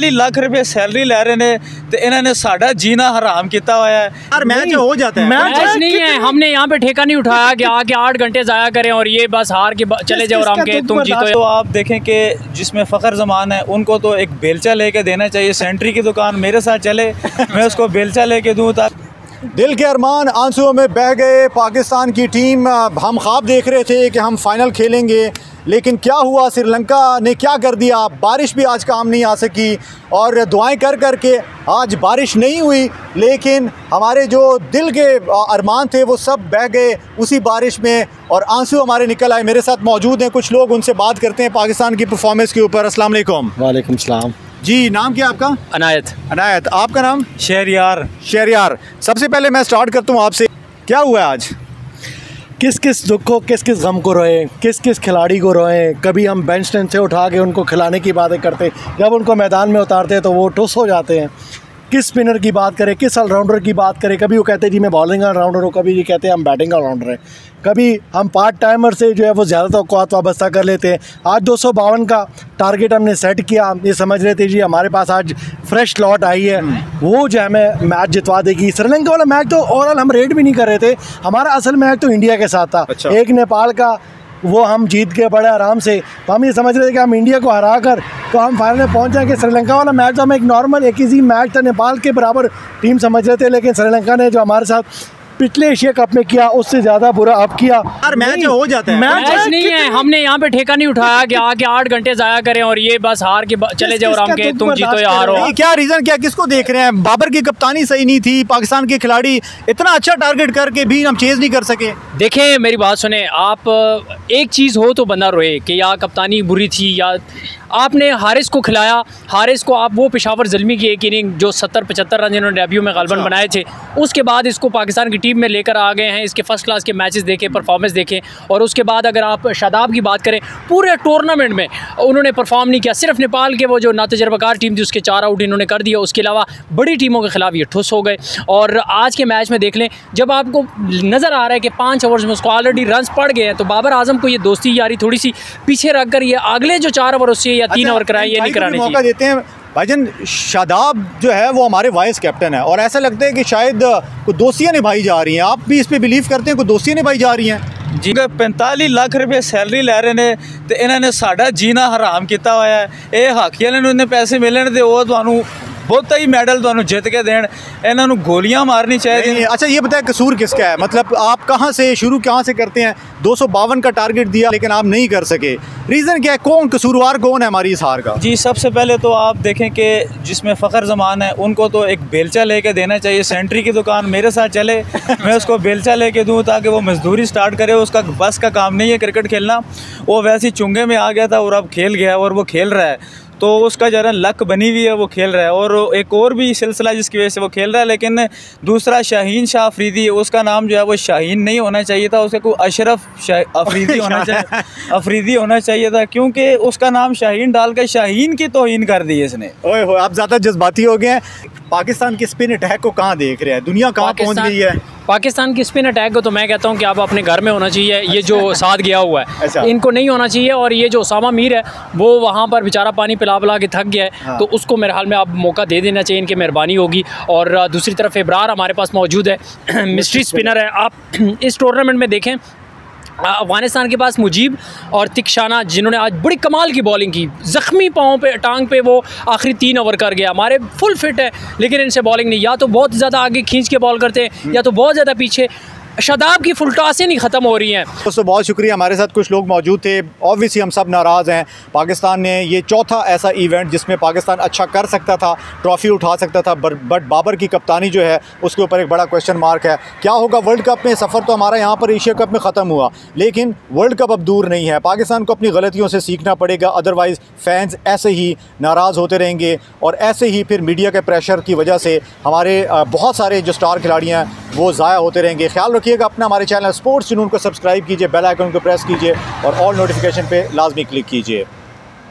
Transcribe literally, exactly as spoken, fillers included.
लाख रुपए सैलरी ले रहे ने तो इन्होंने साडा जीना हराम किया हुआ है यार। मैच हो जाता है, मैच नहीं है, हमने यहाँ पे ठेका नहीं उठाया कि आके आठ घंटे जाया करें और ये बस हार के चले जाओ आराम के तुम जीतो। तो आप देखें कि जिसमें फखर जमान है उनको तो एक बेलचा लेके देना चाहिए, सेंट्री की दुकान मेरे साथ चले, मैं उसको बेलचा लेके दूँ। दिल के अरमान आंसुओं में बह गए। पाकिस्तान की टीम, हम ख्वाब देख रहे थे कि हम फाइनल खेलेंगे, लेकिन क्या हुआ, श्रीलंका ने क्या कर दिया। बारिश भी आज काम नहीं आ सकी और दुआएं कर कर के आज बारिश नहीं हुई, लेकिन हमारे जो दिल के अरमान थे वो सब बह गए उसी बारिश में और आंसू हमारे निकल आए। मेरे साथ मौजूद हैं कुछ लोग, उनसे बात करते हैं पाकिस्तान की परफॉर्मेंस के ऊपर। अस्सलाम वालेकुम। वालेकुम सलाम जी। नाम क्या आपका? अनायत। अनायत, आपका नाम? शहरयार। शहरयार, सबसे पहले मैं स्टार्ट करता हूँ आपसे, क्या हुआ आज? किस किस दुख को, किस किस गम को रोएं, किस किस खिलाड़ी को रोएं। कभी हम बेंच स्टैंड से उठा के उनको खिलाने की बातें करते, जब उनको मैदान में उतारते हैं तो वो टुस हो जाते हैं। किस स्पिनर की बात करें, किस ऑलराउंडर की बात करें, कभी वो कहते हैं जी मैं बॉलिंग ऑलराउंडर हूँ, कभी ये कहते हैं हम बैटिंग ऑलराउंडर हैं, कभी हम पार्ट टाइमर से जो है वो ज़्यादा तौक़ात वाबस्ता कर लेते हैं। आज दो सौ बावन का टारगेट हमने सेट किया, हम ये समझ रहे थे जी हमारे पास आज फ्रेश लॉट आई है वो जो हमें मैच जितवा देगी। श्रीलंका वाला मैच तो ओवरऑल हम रेड भी नहीं कर रहे थे, हमारा असल मैच तो इंडिया के साथ था। अच्छा। एक नेपाल का वो हम जीत के बड़े आराम से, तो हम ये समझ रहे थे कि हम इंडिया को हरा कर तो हम फाइनल में पहुँच जाएंगे। श्रीलंका वाला मैच तो हम एक नॉर्मल एक इजी मैच था, नेपाल के बराबर टीम समझ रहे थे, लेकिन श्रीलंका ने जो हमारे साथ पिछले एशिया कप में किया उससे ज्यादा बुरा अब किया। यार मैच हो जाता है, मैच नहीं है, हमने यहाँ पे ठेका नहीं उठाया कि आके आठ घंटे जाया करें और ये बस हार के चले जाओ आराम के तुम जीतो या हारो। क्या रीजन, क्या किसको देख रहे हैं? बाबर की कप्तानी सही नहीं थी, पाकिस्तान के खिलाड़ी इतना अच्छा टारगेट करके भी हम चेज नहीं कर सके। देखें मेरी बात सुने, आप एक चीज हो तो बंदा रोए कि यार कप्तानी बुरी थी, या आपने हारिस को खिलाया, हारिस को आप वो पेशावर ज़लमी की एक इनिंग जो सत्तर पचहत्तर रन इन्होंने डेब्यू में गलबन बनाए थे, उसके बाद इसको पाकिस्तान की टीम में लेकर आ गए हैं। इसके फर्स्ट क्लास के मैचेस देखें, परफॉर्मेंस देखें, और उसके बाद अगर आप शादाब की बात करें, पूरे टूर्नामेंट में उन्होंने परफॉर्म नहीं किया। सिर्फ नेपाल के वो जो नातजरबाकार टीम थी उसके चार आउट इन्होंने कर दिया, उसके अलावा बड़ी टीमों के खिलाफ ये ठुस हो गए। और आज के मैच में देख लें, जब आपको नज़र आ रहा है कि पाँच ओवर्स में उसको ऑलरेडी रन पड़ गए हैं, तो बाबर आजम को ये दोस्ती यारी थोड़ी सी पीछे रख कर ये अगले जो चार ओवर उससे या तीन ओवर कराए ये नहीं कराने मौका देते हैं। भाईजन शादाब जो है वो हमारे वाइस कैप्टन है और ऐसा लगता है कि शायद कुछ दोस्तियाँ निभाई जा रही हैं। आप भी इस पे बिलीव करते हैं, कुछ दोस्तियाँ निभाई जा रही हैं? जी, पैंतालीस लाख रुपए सैलरी ले रहे ने तो इन्होंने साडा जीना हराम किया हुआ है। ये हाकियां ने उन्हें पैसे मिलने तो वो थानू बहुत ही मैडल थानू जित के देन, इन्होंने गोलियाँ मारनी चाहिए। अच्छा ये बताया कसूर किसका है, मतलब आप कहाँ से शुरू कहाँ से करते हैं? दो सौ बावन का टारगेट दिया लेकिन आप नहीं कर सके, रीज़न क्या है? कौन कसूरवार कौन है हमारी इस हार का? जी सबसे पहले तो आप देखें कि जिसमें फखर जमान है उनको तो एक बेलचा लेके देना चाहिए, सेंट्री की दुकान मेरे साथ चले, मैं उसको बेलचा लेके दूँ ताकि वो मजदूरी स्टार्ट करे। उसका बस का काम नहीं है क्रिकेट खेलना, वो वैसे चुंगे में आ गया था और अब खेल गया और वो खेल रहा है तो उसका जरा लक बनी हुई है, वो खेल रहा है। और एक और भी सिलसिला जिसकी वजह से वो खेल रहा है, लेकिन दूसरा शाहीन शाह अफरीदी, उसका नाम जो है वो शाहीन नहीं होना चाहिए था, उसका कोई अशरफ शाह अफरीदी होना चाहिए अफरीदी होना चाहिए था, क्योंकि उसका नाम शाहीन डालकर शाहीन की तौहीन कर दी इसने। ओए हो, आप ज़्यादा जज्बाती हो गए हैं। पाकिस्तान के स्पिन अटैक को कहाँ देख रहे हैं, दुनिया कहाँ पहुँच गई है? पाकिस्तान की स्पिन अटैक को तो मैं कहता हूँ कि आप अपने घर में होना चाहिए। ये जो साथ गया हुआ है अच्छा। इनको नहीं होना चाहिए। और ये जो उसामा मीर है वो वहाँ पर बेचारा पानी पिला पिला के थक गया है, हाँ। तो उसको मेरे हाल में आप मौका दे देना चाहिए, इनकी मेहरबानी होगी। और दूसरी तरफ इब्रार हमारे पास मौजूद है, मिस्ट्री स्पिनर है। आप इस टूर्नामेंट में देखें अफगानिस्तान के पास मुजीब और तिक्शाना, जिन्होंने आज बड़ी कमाल की बॉलिंग की, ज़ख्मी पाँव पे टांग पे वो आखिरी तीन ओवर कर गया। हमारे फुल फिट है लेकिन इनसे बॉलिंग नहीं, या तो बहुत ज़्यादा आगे खींच के बॉल करते हैं या तो बहुत ज़्यादा पीछे। शादाब की फुलटासें नहीं ख़त्म हो रही हैं। दोस्तों बहुत शुक्रिया, हमारे साथ कुछ लोग मौजूद थे। ऑब्वियसली हम सब नाराज़ हैं, पाकिस्तान ने ये चौथा ऐसा इवेंट जिसमें पाकिस्तान अच्छा कर सकता था, ट्रॉफ़ी उठा सकता था, बट बाबर की कप्तानी जो है उसके ऊपर एक बड़ा क्वेश्चन मार्क है। क्या होगा वर्ल्ड कप में? सफ़र तो हमारा यहाँ पर एशिया कप में ख़त्म हुआ लेकिन वर्ल्ड कप अब दूर नहीं है। पाकिस्तान को अपनी गलतियों से सीखना पड़ेगा, अदरवाइज़ फैंस ऐसे ही नाराज़ होते रहेंगे और ऐसे ही फिर मीडिया के प्रेशर की वजह से हमारे बहुत सारे जो स्टार खिलाड़ी हैं वो ज़ाया होते रहेंगे। ख्याल रखिएगा अपना, हमारे चैनल स्पोर्ट्स जुनून को सब्सक्राइब कीजिए, बेल आइकन को प्रेस कीजिए और ऑल नोटिफिकेशन पे लाजमी क्लिक कीजिए।